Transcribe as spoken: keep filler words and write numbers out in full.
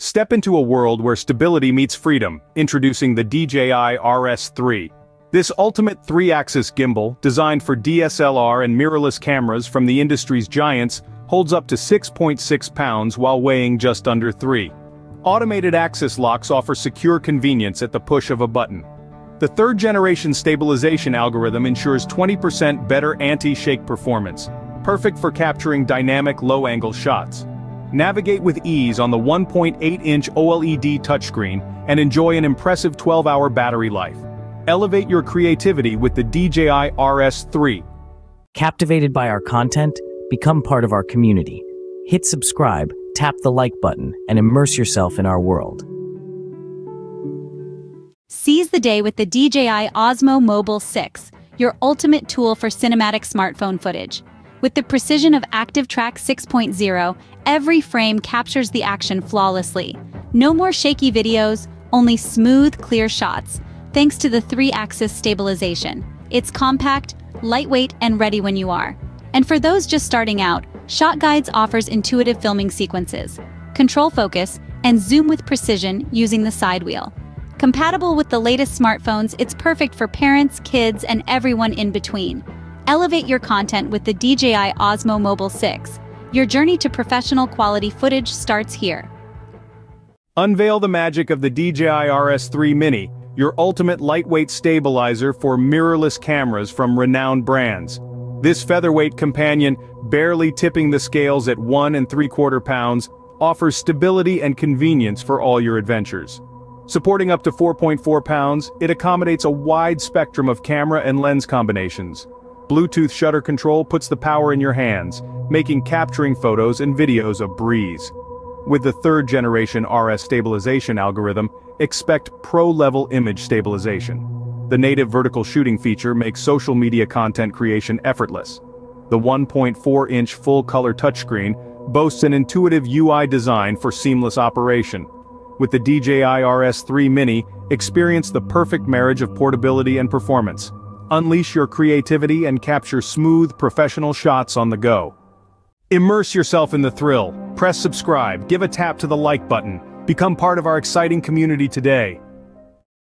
Step into a world where stability meets freedom, introducing the D J I R S three. This ultimate three-axis gimbal, designed for D S L R and mirrorless cameras from the industry's giants, holds up to six point six pounds while weighing just under three. Automated axis locks offer secure convenience at the push of a button. The third-generation stabilization algorithm ensures twenty percent better anti-shake performance, perfect for capturing dynamic low-angle shots. Navigate with ease on the one point eight inch OLED touchscreen and enjoy an impressive twelve hour battery life. Elevate your creativity with the D J I R S three. Captivated by our content? Become part of our community. Hit subscribe, tap the like button, and immerse yourself in our world. Seize the day with the D J I Osmo Mobile six, your ultimate tool for cinematic smartphone footage. With the precision of ActiveTrack six point oh, every frame captures the action flawlessly. No more shaky videos, only smooth, clear shots, thanks to the three-axis stabilization. It's compact, lightweight, and ready when you are. And for those just starting out, ShotGuides offers intuitive filming sequences. Control focus and zoom with precision using the side wheel. Compatible with the latest smartphones, it's perfect for parents, kids, and everyone in between. Elevate your content with the D J I Osmo Mobile six. Your journey to professional quality footage starts here. Unveil the magic of the D J I R S three Mini, your ultimate lightweight stabilizer for mirrorless cameras from renowned brands. This featherweight companion, barely tipping the scales at one and three quarter pounds, offers stability and convenience for all your adventures. Supporting up to four point four pounds, it accommodates a wide spectrum of camera and lens combinations. Bluetooth shutter control puts the power in your hands, making capturing photos and videos a breeze. With the third-generation R S stabilization algorithm, expect pro-level image stabilization. The native vertical shooting feature makes social media content creation effortless. The one point four inch full-color touchscreen boasts an intuitive U I design for seamless operation. With the D J I R S three Mini, experience the perfect marriage of portability and performance. Unleash your creativity and capture smooth, professional shots on the go. Immerse yourself in the thrill. Press subscribe, give a tap to the like button. Become part of our exciting community today.